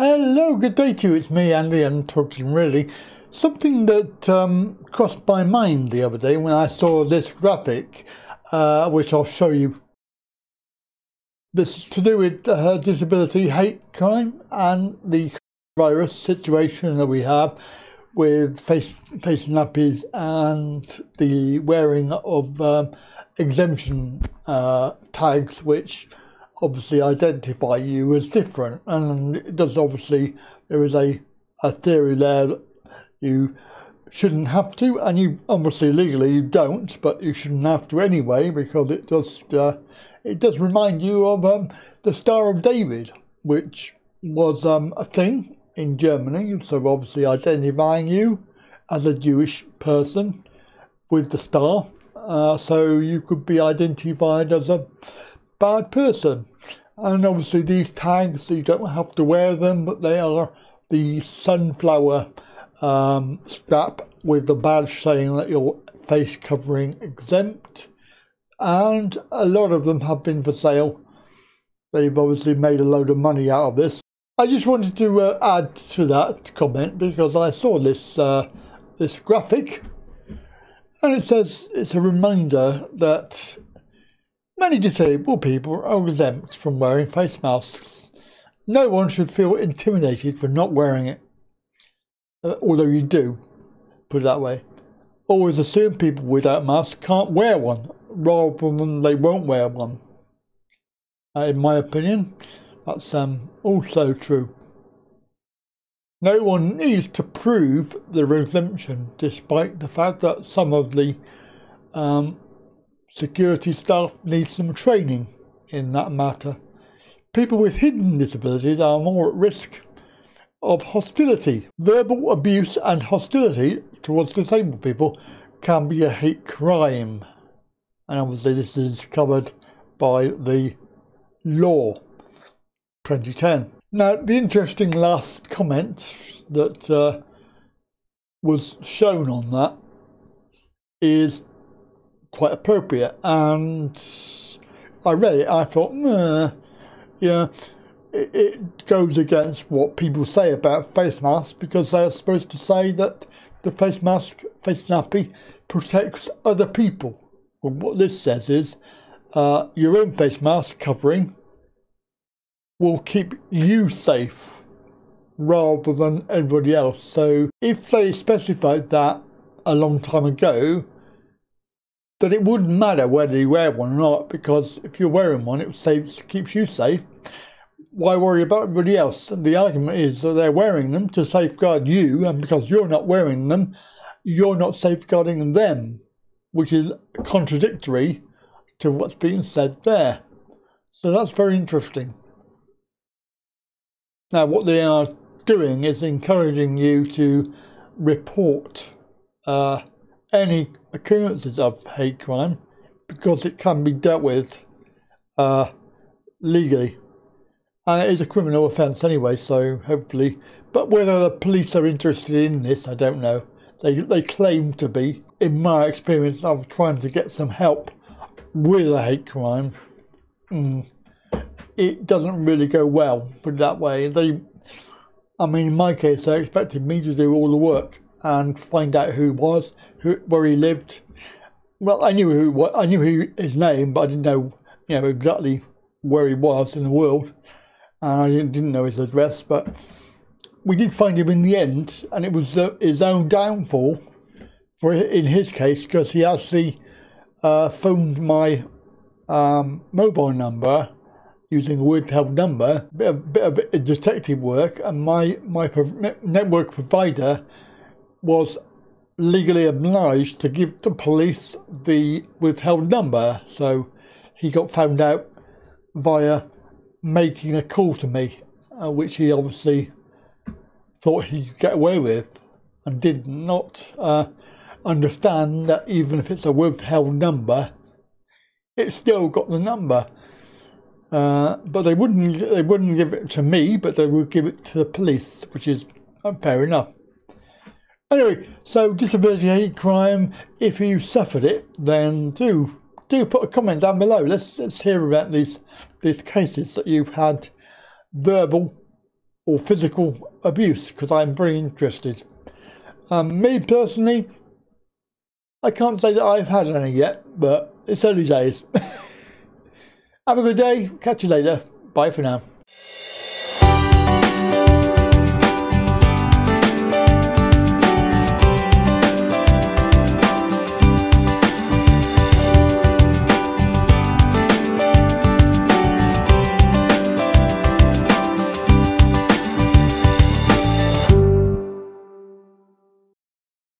Hello, good day to you. It's me, Andy, and talking really. Something that crossed my mind the other day when I saw this graphic, which I'll show you. This is to do with disability hate crime and the virus situation that we have with face nappies and the wearing of exemption tags, which obviously identify you as different. And it does, obviously there is a theory there that you shouldn't have to, and you obviously legally you don't, but you shouldn't have to anyway, because it does remind you of the Star of David, which was a thing in Germany. So obviously identifying you as a Jewish person with the star, so you could be identified as a bad person. And obviously these tags, you don't have to wear them, but they are the sunflower strap with the badge saying that your face covering exempt, and a lot of them have been for sale. They've obviously made a load of money out of this. I just wanted to add to that comment, because I saw this this graphic, and it says it's a reminder that many disabled people are exempt from wearing face masks. No one should feel intimidated for not wearing it. Although you do, put it that way. Always assume people without masks can't wear one, rather than they won't wear one. In my opinion, that's also true. No one needs to prove their exemption, despite the fact that some of the security staff need some training in that matter. People with hidden disabilities are more at risk of hostility. Verbal abuse and hostility towards disabled people can be a hate crime, and obviously this is covered by the law 2010. Now, the interesting last comment that was shown on that is quite appropriate, and I read it, I thought, yeah, it goes against what people say about face masks, because they are supposed to say that the face mask, face nappy, protects other people. Well, what this says is your own face mask covering will keep you safe rather than everybody else. So if they specified that a long time ago, that it wouldn't matter whether you wear one or not, because if you're wearing one, it saves, keeps you safe. Why worry about everybody else? And the argument is that they're wearing them to safeguard you, and because you're not wearing them, you're not safeguarding them, which is contradictory to what's being said there. So that's very interesting. Now, what they are doing is encouraging you to report any occurrences of hate crime, because it can be dealt with legally, and it is a criminal offence anyway, so hopefully. But whether the police are interested in this, I don't know. They claim to be. In my experience of trying to get some help with a hate crime, it doesn't really go well, put it that way. I mean, in my case, they expected me to do all the work and find out who was, where he lived. Well, I knew his name, but I didn't know, you know, exactly where he was in the world, and I didn't know his address. But we did find him in the end, and it was his own downfall, for in his case, because he actually phoned my mobile number using a withheld number, a bit of detective work, and my network provider was legally obliged to give the police the withheld number, so he got found out via making a call to me, which he obviously thought he could get away with, and did not understand that even if it's a withheld number, it's still got the number. But they wouldn't give it to me, but they would give it to the police, which is fair enough. Anyway, so disability hate crime, if you suffered it, then do put a comment down below. Let's hear about these cases that you've had verbal or physical abuse, because I'm very interested. Me personally, I can't say that I've had any yet, but it's early days. Have a good day. Catch you later. Bye for now.